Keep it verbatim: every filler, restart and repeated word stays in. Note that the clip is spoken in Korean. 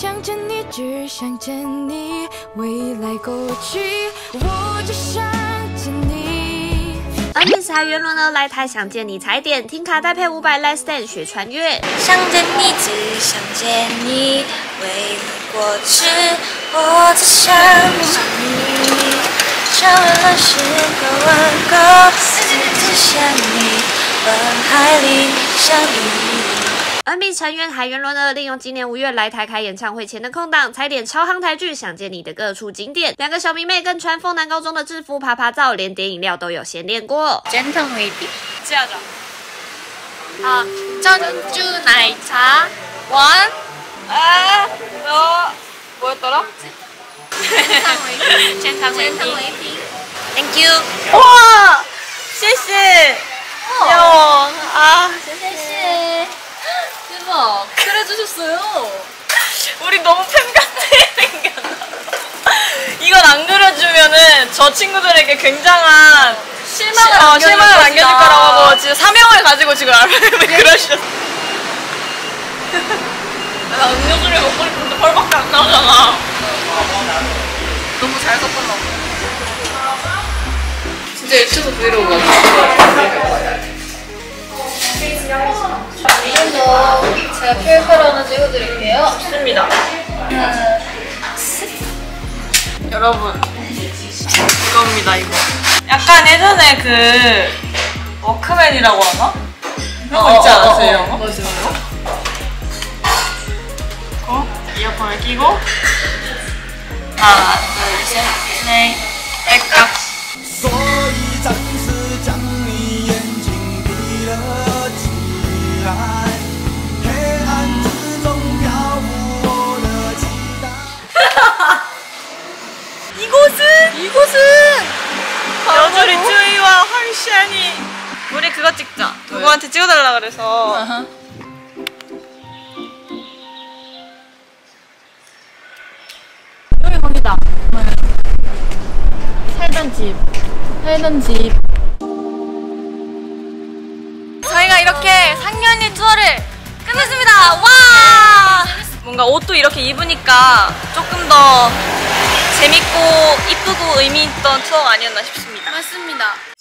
想着你，只想着你，未来过去，我只想着你。本品茶原轮呢，来台想见你踩点，听卡带配五百 Last Dance 学穿越。想着你，只想着你，未来过去，我只想着你。穿越了时光弯钩，只想你，人海里相遇。 n b 成员海原轮呢，利用今年五月来台开演唱会前的空档，踩点超夯台剧《想见你》的各处景点。两个小迷妹更穿凤南高中的制服，啪啪照，连点饮料都有先练过。Gentle maybe 짜장 아 짜장주 나이차 원 아 너 뭐였더라? Gentle maybe Thank you 와 셰셰 영아 셰셰 대박! 그려주셨어요! 우리 너무 팬같이 생겼나? 이건 안 그려주면은 저 친구들에게 굉장한 실망을, 어, 실망을 안겨줄 거라고 진짜 사명을 가지고 지금 알바님이 그러셨어요. 나 음료수를 먹고 싶은데 벌밖에 안 나오잖아. 너무 잘 섞었나봐. 진짜 유튜브 브이로그 제가 큐 에이 알 하나 찍어드릴게요. 좋습니다. 하나, 둘, 여러분, 이겁니다, 이거. 약간 예전에 그 워크맨이라고 하나? 그런 거 있지 않았어요? 어, 어, 어, 맞아요. 어? 이어폰을 끼고 하나, 둘, 셋, 넷, 백각. 이곳은 이곳은 여주리 쭈이와 황시안이 우리 그거 찍자. 누구한테 찍어달라 그래서 아하. 여기 거기다. 살던 집 살던 집. 저희가 이렇게 상년리 투어를 끝냈습니다. 와. 뭔가 옷도 이렇게 입으니까 조금 더 재밌고 이쁘고 의미 있던 투어가 아니었나 싶습니다. 맞습니다.